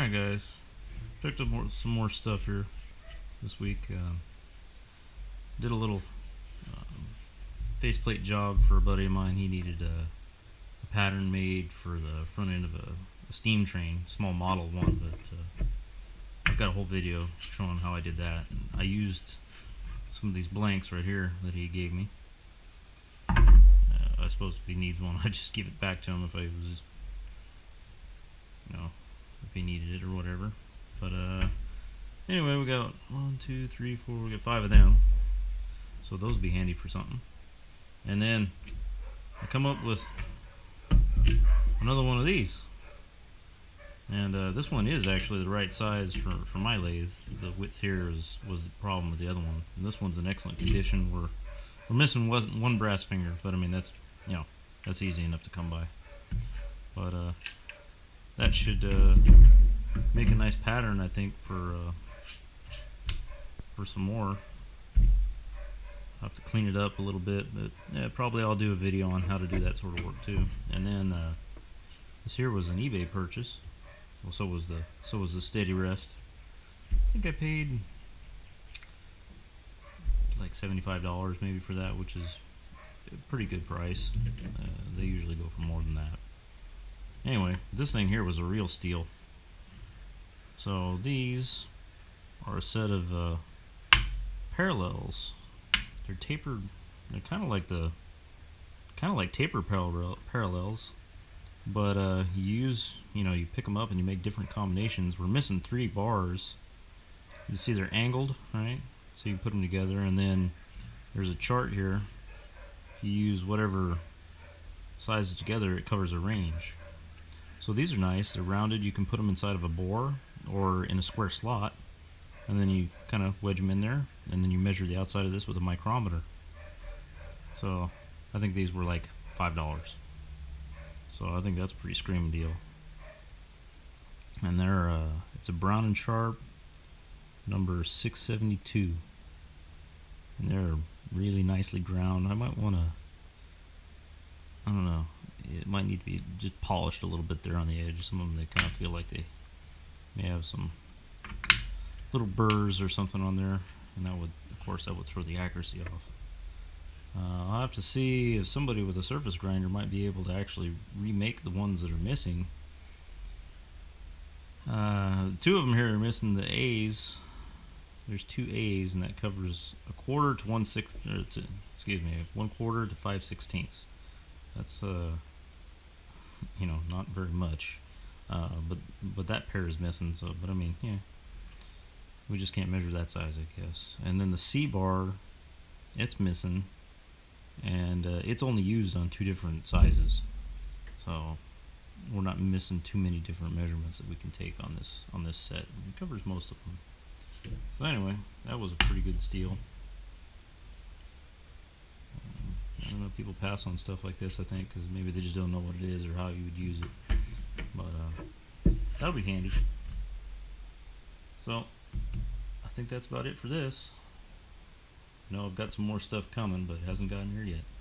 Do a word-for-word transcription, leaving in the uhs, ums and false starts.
Alright guys, picked up more, some more stuff here this week. Uh, did a little um, faceplate job for a buddy of mine. He needed a, a pattern made for the front end of a, a steam train, small model one, but uh, I've got a whole video showing how I did that. And I used some of these blanks right here that he gave me. Uh, I suppose if he needs one, I just give it back to him if I was, you know, if he needed it or whatever. But uh, anyway, we got one, two, three, four, we got five of them. So those will be handy for something. And then I come up with another one of these. And uh, this one is actually the right size for, for my lathe. The width here is, was the problem with the other one. And this one's in excellent condition. We're, we're missing one, one brass finger, but I mean, that's, you know, that's easy enough to come by. But uh, that should uh, make a nice pattern, I think, for, uh, for some more. I'll have to clean it up a little bit, but yeah, probably I'll do a video on how to do that sort of work too. And then uh, this here was an eBay purchase. Well, so was the so was the steady rest. I think I paid like seventy-five dollars maybe for that, which is a pretty good price. Uh, they usually go for more than that. Anyway, this thing here was a real steal. So these are a set of uh, parallels. They're tapered. They're kind of like the kind of like taper parallel parallels. But uh, you use, you know, you pick them up and you make different combinations. We're missing three bars. You see they're angled, right? So you put them together, and then there's a chart here. If you use whatever sizes together, it covers a range. So these are nice. They're rounded. You can put them inside of a bore or in a square slot, and then you kind of wedge them in there, and then you measure the outside of this with a micrometer. So I think these were like five dollars. So I think that's a pretty screaming deal. And they're, uh, it's a Brown and Sharpe number six seventy-two. And they're really nicely ground. I might want to, I don't know, it might need to be just polished a little bit there on the edge. Some of them, they kind of feel like they may have some little burrs or something on there. And that would, of course, that would throw the accuracy off. Uh, I'll have to see if somebody with a surface grinder might be able to actually remake the ones that are missing. Uh, two of them here are missing the A's. There's two A's, and that covers a quarter to one sixth. Or to, excuse me, one quarter to five sixteenths. That's uh, you know, not very much. Uh, but but that pair is missing. So, but I mean, yeah, we just can't measure that size, I guess. And then the C bar, it's missing. And uh, it's only used on two different sizes, so we're not missing too many different measurements that we can take on this on this set. It covers most of them. So anyway, that was a pretty good steal. Um, I don't know, people pass on stuff like this, I think, because maybe they just don't know what it is or how you would use it. But uh, that'll be handy. So I think that's about it for this. No, I've got some more stuff coming, but it hasn't gotten here yet.